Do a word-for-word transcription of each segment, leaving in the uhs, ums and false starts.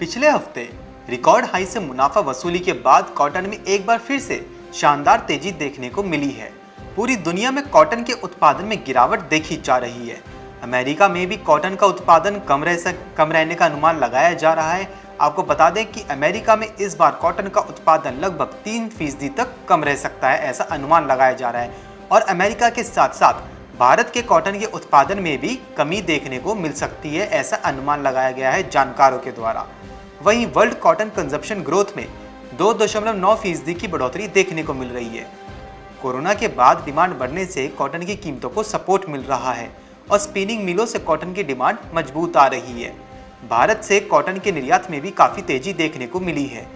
पिछले हफ्ते record high से मुनाफा वसूली के बाद कॉटन में एक बार फिर से शानदार तेजी देखने को मिली है। पूरी दुनिया में कॉटन के उत्पादन में गिरावट देखी जा रही है। अमेरिका में भी कॉटन का उत्पादन कम रह सक कम रहने का अनुमान लगाया जा रहा है। आपको बता दें कि अमेरिका में इस बार कॉटन का उत्पादन लगभग तीन फीसदी तक कम रह सकता है, ऐसा अनुमान लगाया जा रहा है। और अमेरिका के साथ साथ भारत के कॉटन के उत्पादन में भी कमी देखने को मिल सकती है, ऐसा अनुमान लगाया गया है जानकारों के द्वारा। वहीं वर्ल्ड कॉटन कंजप्शन ग्रोथ में दो दशमलव नौ फीसदी की बढ़ोतरी देखने को मिल रही है। कोरोना के बाद डिमांड बढ़ने से कॉटन की कीमतों को सपोर्ट मिल रहा है और स्पिनिंग मिलों से कॉटन की डिमांड मजबूत आ रही है। भारत से कॉटन के निर्यात में भी काफ़ी तेजी देखने को मिली है।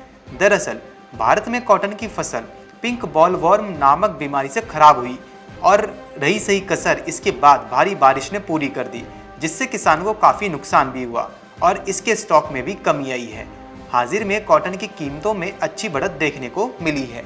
दरअसल भारत में कॉटन की फसल पिंक बॉलवर्म नामक बीमारी से खराब हुई और रही सही कसर इसके बाद भारी बारिश ने पूरी कर दी, जिससे किसानों को काफ़ी नुकसान भी हुआ और इसके स्टॉक में भी कमी आई है। हाजिर में कॉटन की कीमतों में अच्छी बढ़त देखने को मिली है।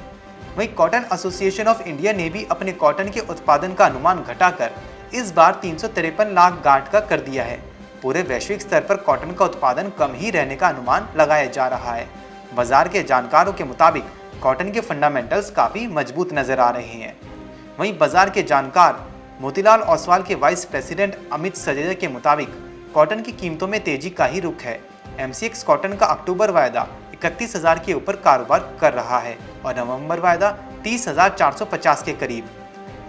वहीं कॉटन एसोसिएशन ऑफ इंडिया ने भी अपने कॉटन के उत्पादन का अनुमान घटाकर इस बार तीन सौ तिरपन लाख गांठ का कर दिया है। पूरे वैश्विक स्तर पर कॉटन का उत्पादन कम ही रहने का अनुमान लगाया जा रहा है। बाजार के जानकारों के मुताबिक कॉटन के फंडामेंटल्स काफ़ी मजबूत नजर आ रहे हैं। वहीं बाजार के जानकार मोतीलाल ओसवाल के वाइस प्रेसिडेंट अमित सजदे के मुताबिक कॉटन की कीमतों में तेजी का ही रुख है। एमसीएक्स कॉटन का अक्टूबर वायदा इकतीस हज़ार के ऊपर कारोबार कर रहा है और नवंबर वायदा तीस हज़ार चार सौ पचास के करीब।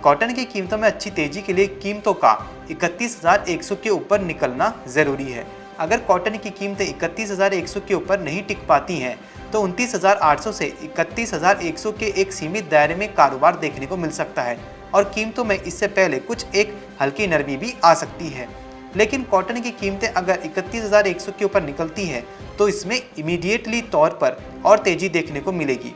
कॉटन की कीमतों में अच्छी तेजी के लिए कीमतों का इकतीस हज़ार एक सौ के ऊपर निकलना ज़रूरी है। अगर कॉटन की कीमतें इकतीस हज़ार एक सौ के ऊपर नहीं टिक पाती हैं तो उनतीस हज़ार आठ सौ से इकतीस हज़ार एक सौ के एक सीमित दायरे में कारोबार देखने को मिल सकता है और कीमतों में इससे पहले कुछ एक हल्की नरमी भी आ सकती है। लेकिन कॉटन की कीमतें अगर इकतीस हज़ार एक सौ के ऊपर निकलती हैं तो इसमें इमीडिएटली तौर पर और तेज़ी देखने को मिलेगी।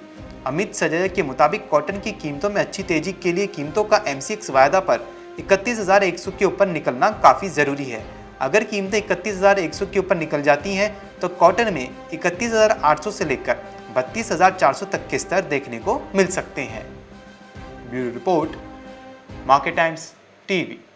अमित सजदे के मुताबिक कॉटन की कीमतों में अच्छी तेजी के लिए कीमतों का एमसीएक्स वायदा पर इकतीस हज़ार एक सौ के ऊपर निकलना काफ़ी ज़रूरी है। अगर कीमतें इकतीस हज़ार एक सौ के ऊपर निकल जाती हैं तो कॉटन में इकतीस हज़ार आठ सौ से लेकर बत्तीस हज़ार चार सौ तक के स्तर देखने को मिल सकते हैं। Bureau report, market times TV.